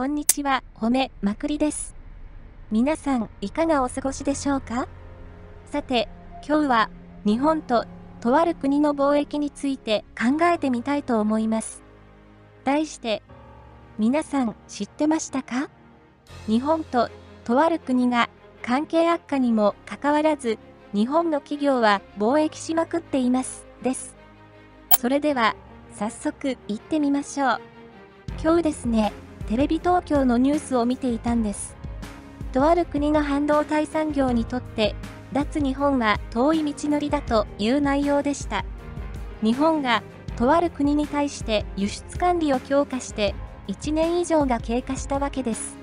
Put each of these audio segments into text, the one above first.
こんにちは、褒めまくりです。皆さん、いかがお過ごしでしょうか？さて、今日は日本ととある国の貿易について考えてみたいと思います。題して、皆さん知ってましたか？日本ととある国が関係悪化にもかかわらず、日本の企業は貿易しまくっています、です。それでは、早速行ってみましょう。今日ですね、テレビ東京のニュースを見ていたんです。とある国の半導体産業にとって、脱日本は遠い道のりだという内容でした。日本がとある国に対して輸出管理を強化して、1年以上が経過したわけです。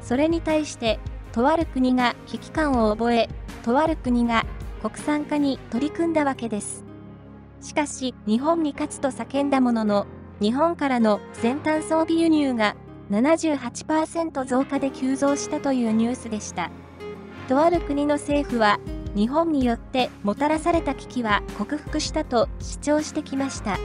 それに対して、とある国が危機感を覚え、とある国が国産化に取り組んだわけです。しかし、日本に勝つと叫んだものの、日本からの先端装備輸入が 78% 増加で急増したというニュースでした。とある国の政府は、日本によってもたらされた危機は克服したと主張してきました。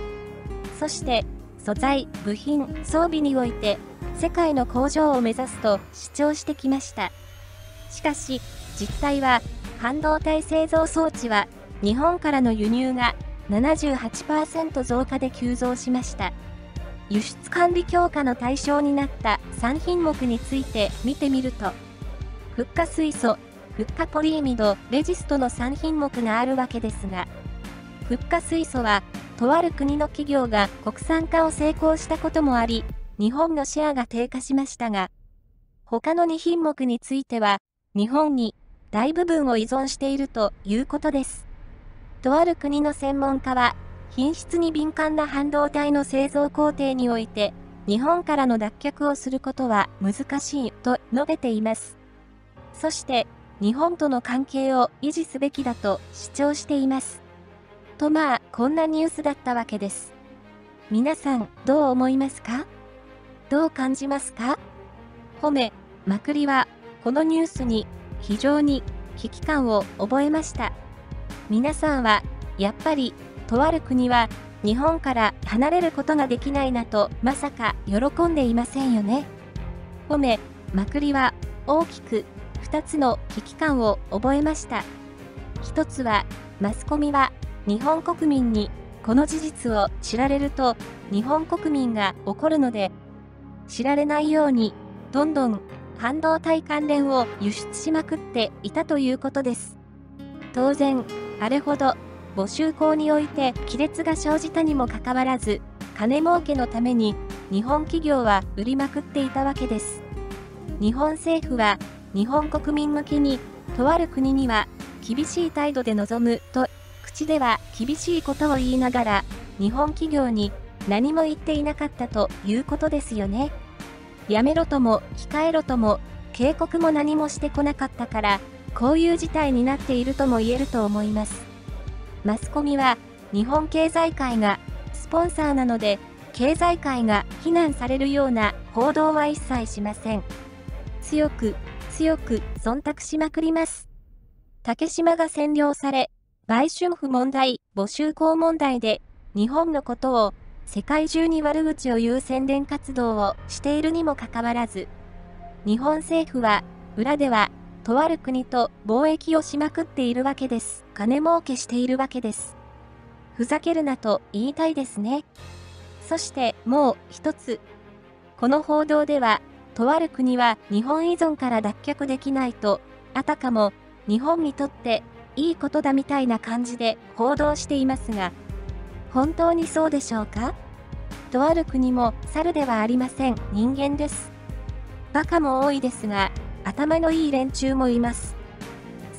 そして、素材、部品、装備において、世界の工場を目指すと主張してきました。しかし、実態は、半導体製造装置は、日本からの輸入が 78% 増加で急増しました。輸出管理強化の対象になった3品目について見てみると、フッ化水素、フッ化ポリイミド、レジストの3品目があるわけですが、フッ化水素は、とある国の企業が国産化を成功したこともあり、日本のシェアが低下しましたが、他の2品目については、日本に大部分を依存しているということです。とある国の専門家は、品質に敏感な半導体の製造工程において、日本からの脱却をすることは難しいと述べています。そして、日本との関係を維持すべきだと主張しています。とまあ、こんなニュースだったわけです。皆さん、どう思いますか？どう感じますか？褒めまくりは、このニュースに非常に危機感を覚えました。皆さんは、やっぱり、とある国は日本から離れることができないなとまさか喜んでいませんよね。褒めまくりは大きく2つの危機感を覚えました。1つは、マスコミは日本国民にこの事実を知られると日本国民が怒るので、知られないようにどんどん半導体関連を輸出しまくっていたということです。当然、あれほど募集項において亀裂が生じたにもかかわらず、金儲けのために日本企業は売りまくっていたわけです。日本政府は日本国民向けにとある国には厳しい態度で臨むと口では厳しいことを言いながら、日本企業に何も言っていなかったということですよね。やめろとも控えろとも警告も何もしてこなかったから、こういう事態になっているとも言えると思います。マスコミは日本経済界がスポンサーなので、経済界が非難されるような報道は一切しません。強く強く忖度しまくります。竹島が占領され、売春婦問題、募集校問題で日本のことを世界中に悪口を言う宣伝活動をしているにもかかわらず、日本政府は裏ではとある国と貿易をしまくっているわけです。金儲けしているわけです。ふざけるなと言いたいですね。そしてもう一つ。この報道では、とある国は日本依存から脱却できないと、あたかも日本にとっていいことだみたいな感じで報道していますが、本当にそうでしょうか？とある国も猿ではありません。人間です。バカも多いですが、頭のいい連中もいます。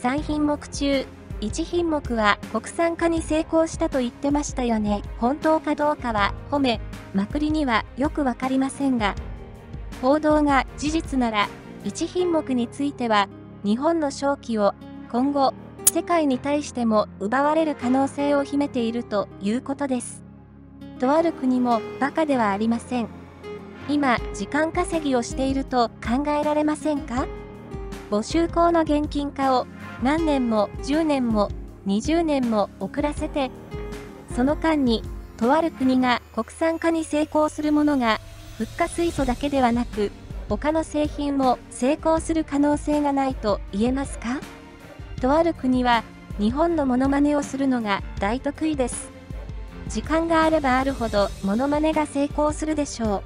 3品目中、1品目は国産化に成功したと言ってましたよね。本当かどうかは褒めまくりにはよくわかりませんが、報道が事実なら、1品目については、日本の商機を今後、世界に対しても奪われる可能性を秘めているということです。とある国もバカではありません。今、時間稼ぎをしていると考えられませんか？募集校の現金化を何年も10年も20年も遅らせて、その間にとある国が国産化に成功するものが、フッ化水素だけではなく、他の製品も成功する可能性がないと言えますか？とある国は日本のモノマネをするのが大得意です。時間があればあるほどモノマネが成功するでしょ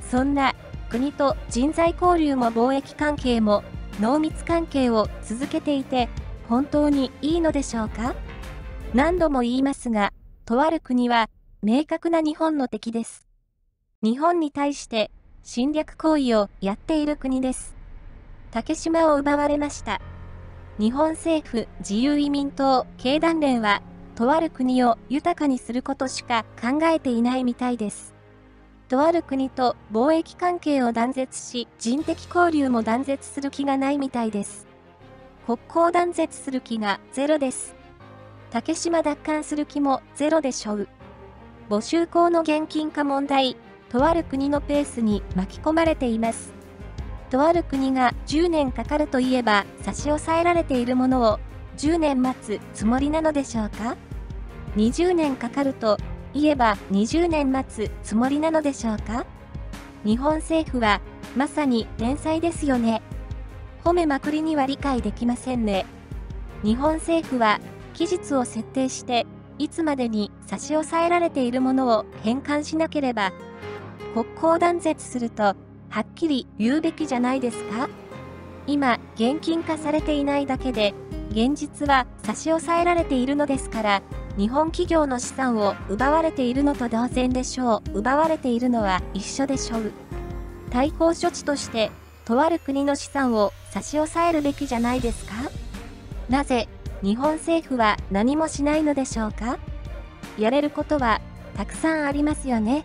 う。そんな国と人材交流も貿易関係も濃密関係を続けていて本当にいいのでしょうか？何度も言いますが、とある国は明確な日本の敵です。日本に対して侵略行為をやっている国です。竹島を奪われました。日本政府自由移民党経団連はとある国を豊かにすることしか考えていないみたいです。とある国と貿易関係を断絶し、人的交流も断絶する気がないみたいです。国交断絶する気がゼロです。竹島奪還する気もゼロでしょう。募集校の現金化問題、とある国のペースに巻き込まれています。とある国が10年かかるといえば差し押さえられているものを10年待つつもりなのでしょうか？20年かかるといえば20年待つつもりなのでしょうか？日本政府はまさに天才ですよね。褒めまくりには理解できませんね。日本政府は期日を設定していつまでに差し押さえられているものを返還しなければ国交断絶するとはっきり言うべきじゃないですか？今現金化されていないだけで現実は差し押さえられているのですから、日本企業の資産を奪われているのと同然でしょう。奪われているのは一緒でしょう。対抗処置として、とある国の資産を差し押さえるべきじゃないですか？なぜ、日本政府は何もしないのでしょうか？やれることはたくさんありますよね。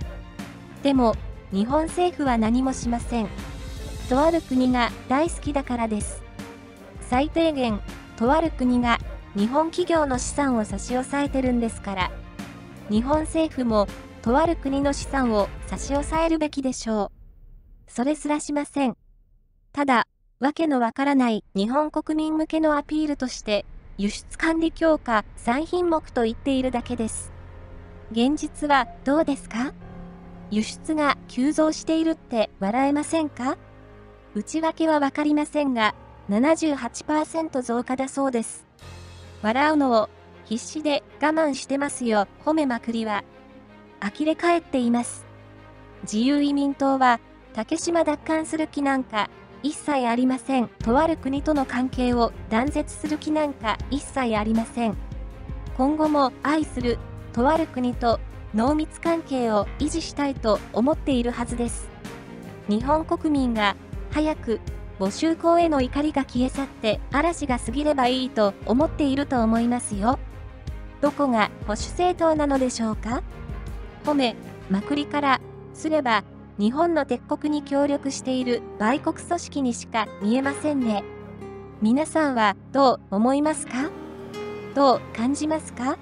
でも、日本政府は何もしません。とある国が大好きだからです。最低限、とある国が日本企業の資産を差し押さえてるんですから、日本政府もとある国の資産を差し押さえるべきでしょう。それすらしません。ただ、わけのわからない日本国民向けのアピールとして、輸出管理強化3品目と言っているだけです。現実はどうですか？輸出が急増しているって笑えませんか？内訳はわかりませんが、78% 増加だそうです。笑うのを必死で我慢してますよ。褒めまくりは呆れ返っています。自由移民党は竹島奪還する気なんか一切ありません。とある国との関係を断絶する気なんか一切ありません。今後も愛するとある国と濃密関係を維持したいと思っているはずです。日本国民が早く募集校への怒りが消え去って嵐が過ぎればいいと思っていると思いますよ。どこが保守政党なのでしょうか？褒めまくりからすれば日本の敵国に協力している売国組織にしか見えませんね。皆さんはどう思いますか？どう感じますか？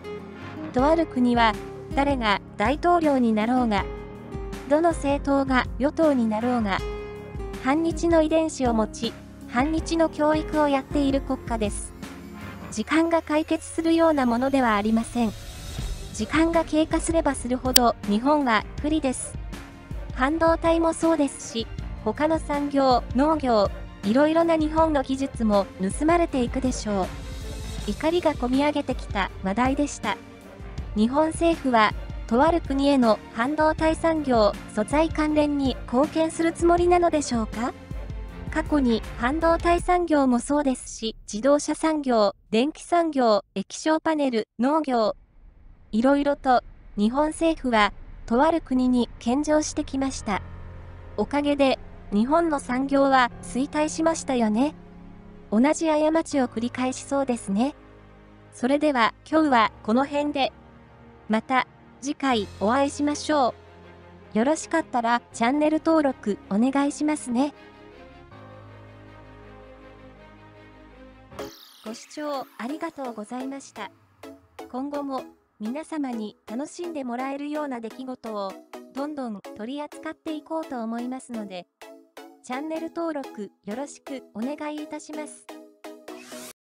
とある国は誰が大統領になろうが、どの政党が与党になろうが、反日の遺伝子を持ち、反日の教育をやっている国家です。時間が解決するようなものではありません。時間が経過すればするほど日本は不利です。半導体もそうですし、他の産業、農業、いろいろな日本の技術も盗まれていくでしょう。怒りがこみ上げてきた話題でした。日本政府は、とある国への半導体産業・素材関連に貢献するつもりなのでしょうか？過去に半導体産業もそうですし、自動車産業、電気産業、液晶パネル、農業、いろいろと日本政府はとある国に献上してきました。おかげで日本の産業は衰退しましたよね。同じ過ちを繰り返しそうですね。それでは今日はこの辺で。また次回お会いしましょう。よろしかったらチャンネル登録お願いしますね。ご視聴ありがとうございました。今後も皆様に楽しんでもらえるような出来事をどんどん取り扱っていこうと思いますので、チャンネル登録よろしくお願いいたします。